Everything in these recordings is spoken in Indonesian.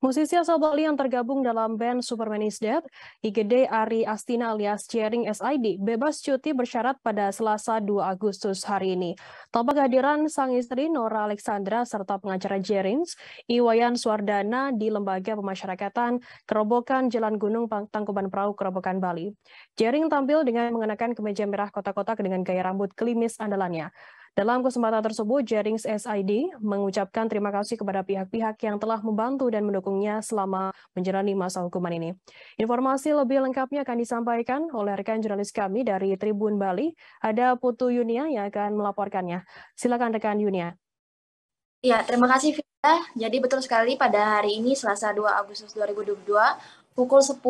Musisi asal Bali yang tergabung dalam band Superman Is Dead, I Gede Ari Astina alias Jerinx SID, bebas cuti bersyarat pada Selasa 2 Agustus hari ini. Tanpa kehadiran sang istri Nora Alexandra serta pengacara Jerinx, I Wayan Suardana di Lembaga Pemasyarakatan Kerobokan Jalan Gunung Tangkuban Perahu, Kerobokan, Bali. Jerinx tampil dengan mengenakan kemeja merah kotak-kotak dengan gaya rambut klimis andalannya. Dalam kesempatan tersebut, Jerinx SID mengucapkan terima kasih kepada pihak-pihak yang telah membantu dan mendukungnya selama menjalani masa hukuman ini. Informasi lebih lengkapnya akan disampaikan oleh rekan jurnalis kami dari Tribun Bali. Ada Putu Yunia yang akan melaporkannya. Silakan rekan Yunia. Ya, terima kasih Vita. Jadi betul sekali pada hari ini Selasa 2 Agustus 2022 pukul 10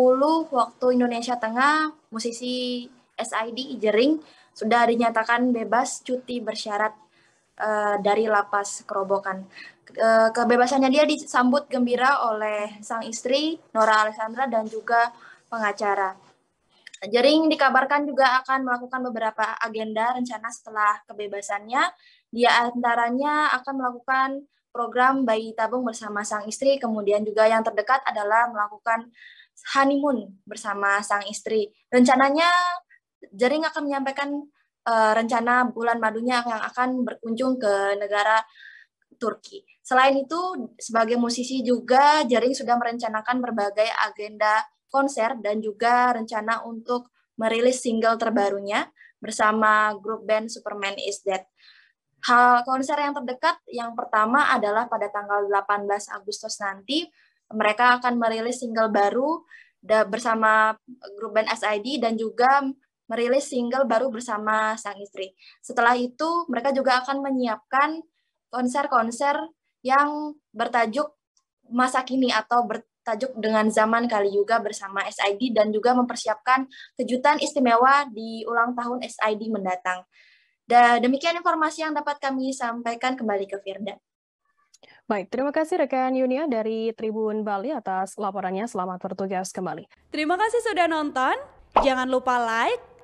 waktu Indonesia Tengah, musisi SID Jerinx sudah dinyatakan bebas cuti bersyarat dari lapas Kerobokan. Kebebasannya dia disambut gembira oleh sang istri Nora Alexandra dan juga pengacara. Jerinx dikabarkan juga akan melakukan beberapa agenda rencana setelah kebebasannya. Dia antaranya akan melakukan program bayi tabung bersama sang istri, kemudian juga yang terdekat adalah melakukan honeymoon bersama sang istri. Rencananya Jerinx akan menyampaikan rencana bulan madunya yang akan berkunjung ke negara Turki. Selain itu, sebagai musisi juga Jerinx sudah merencanakan berbagai agenda konser dan juga rencana untuk merilis single terbarunya bersama grup band Superman Is Dead. Hal konser yang terdekat yang pertama adalah pada tanggal 18 Agustus nanti mereka akan merilis single baru bersama grup band SID dan juga merilis single baru bersama sang istri. Setelah itu, mereka juga akan menyiapkan konser-konser yang bertajuk masa kini atau bertajuk dengan zaman Kali Yuga bersama SID dan juga mempersiapkan kejutan istimewa di ulang tahun SID mendatang. Dan demikian informasi yang dapat kami sampaikan, kembali ke Firda. Baik, terima kasih rekan Yunia dari Tribun Bali atas laporannya. Selamat bertugas kembali. Terima kasih sudah nonton. Jangan lupa like,